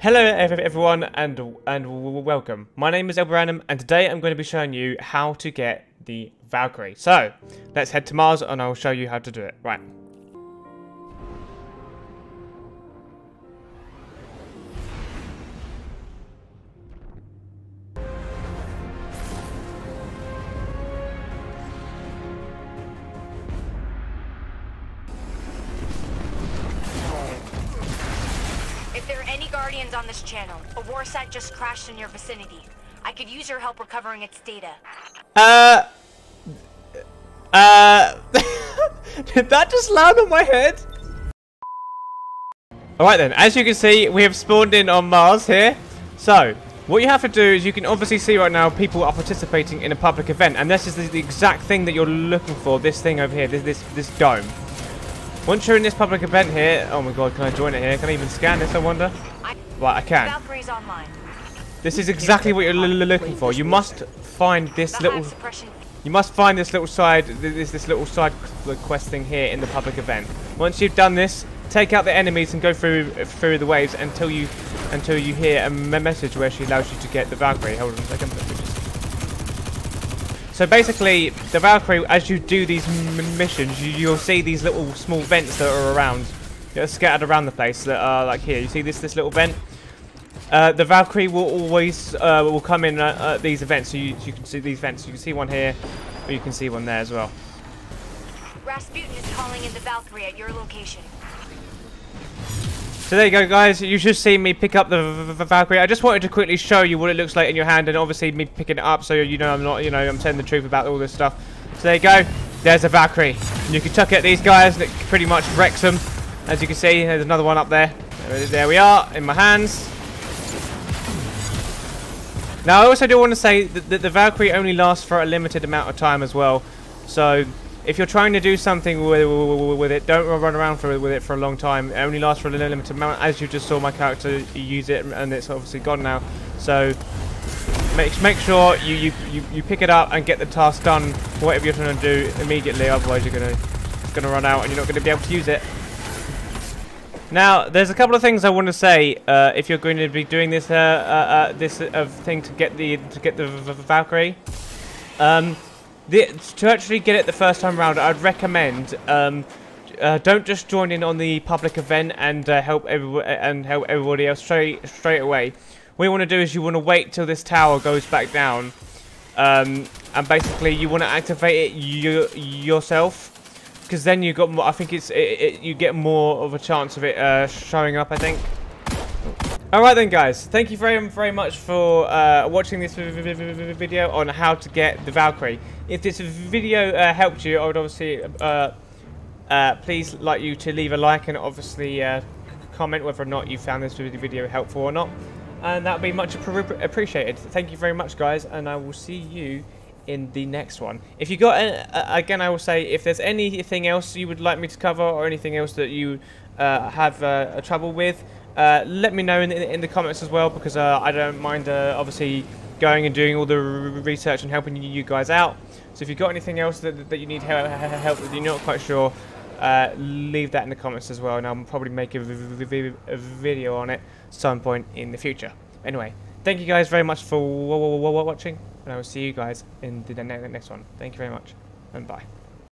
Hello everyone and welcome. My name is LB Random and today I'm going to be showing you how to get the Valkyrie. So let's head to Mars and I'll show you how to do it. Right. Guardians on this channel. A war site just crashed in your vicinity. I could use your help recovering its data. Did that just land on my head? Alright then, as you can see, we have spawned in on Mars here. So, what you have to do is you can obviously see right now people are participating in a public event. And this is the exact thing that you're looking for, this thing over here, this dome. Once you're in this public event here, oh my god, can I join it here? Can I even scan this, I wonder? Right, I can. This is exactly what you're looking for. You must find this little... You must find this little side... This little side quest thing here in the public event. Once you've done this, take out the enemies and go through the waves until you hear a message where she allows you to get the Valkyrie. Hold on a second. So basically, the Valkyrie, as you do these missions, you'll see these little small vents that are around, that are scattered around the place. That are like here. You see this little vent. The Valkyrie will always will come in at these events. So you can see these vents. You can see one here, or you can see one there as well. Rasputin is calling in the Valkyrie at your location. So there you go, guys. You should see me pick up the Valkyrie. I just wanted to quickly show you what it looks like in your hand, and obviously me picking it up, so you know I'm not, you know, I'm telling the truth about all this stuff. So there you go. There's a Valkyrie. And you can chuck at these guys, and it pretty much wrecks them. As you can see, there's another one up there. There we are in my hands. Now I also do want to say that the Valkyrie only lasts for a limited amount of time as well. So if you're trying to do something with it, don't run around with it for a long time. It only lasts for a limited amount. As you just saw my character use it, and it's obviously gone now. So make sure you pick it up and get the task done, whatever you're trying to do, immediately. Otherwise, it's gonna run out, and you're not gonna be able to use it. Now, there's a couple of things I want to say. If you're going to be doing this thing to get the Valkyrie. To actually get it the first time round, I'd recommend don't just join in on the public event and help everybody else straight away. What you want to do is you want to wait till this tower goes back down, and basically you want to activate it yourself, because then you got more. I think you get more of a chance of it showing up, I think. Alright then, guys, thank you very much for watching this video on how to get the Valkyrie. If this video helped you, I would obviously please like you to leave a like, and obviously comment whether or not you found this video helpful or not. And that would be much appreciated. Thank you very much, guys, and I will see you in the next one. If you got, again, I will say, if there's anything else you would like me to cover or anything else that you have trouble with, let me know in the comments as well, because I don't mind obviously going and doing all the research and helping you guys out. So if you've got anything else that you need help with, you're not quite sure, leave that in the comments as well, and I'll probably make a video on it at some point in the future. Anyway, thank you guys very much for watching, and I will see you guys in the next one. Thank you very much, and bye.